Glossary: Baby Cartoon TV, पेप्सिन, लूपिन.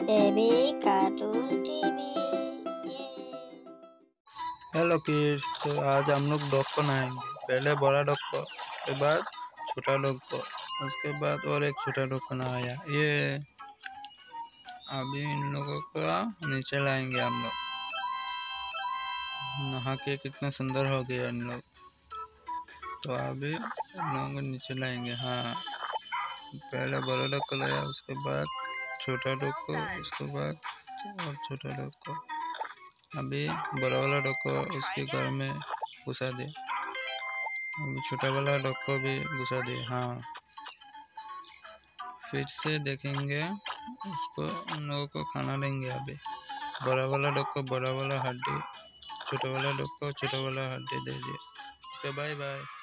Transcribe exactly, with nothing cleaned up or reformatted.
Baby Cartoon T V। Hello kids, तो आज हम लोग डॉग को नहाएंगे। पहले बड़ा डॉग को, उसके बाद छोटा डॉग को, उसके बाद और एक छोटा डॉग को नहाया। ये अभी इन लोगों का नीचे लाएंगे हम लोग। नहा के कितना सुंदर हो गया इन लोग। तो अभी इन लोगों को नीचे लाएंगे। हाँ, पहले बड़ा डॉग को लाया, उसके बाद छोटा डॉग को, उसके बाद और छोटा डॉग को। अभी बड़ा वाला डॉग को उसके घर में घुसा दे। अभी छोटा वाला डॉग को भी घुसा दे। हाँ, फिर से देखेंगे उसको, उन लोगों को खाना देंगे। अभी बड़ा वाला डॉग को बड़ा वाला हड्डी, छोटा वाला डॉग को छोटा वाला हड्डी दे दिए। तो बाय बाय।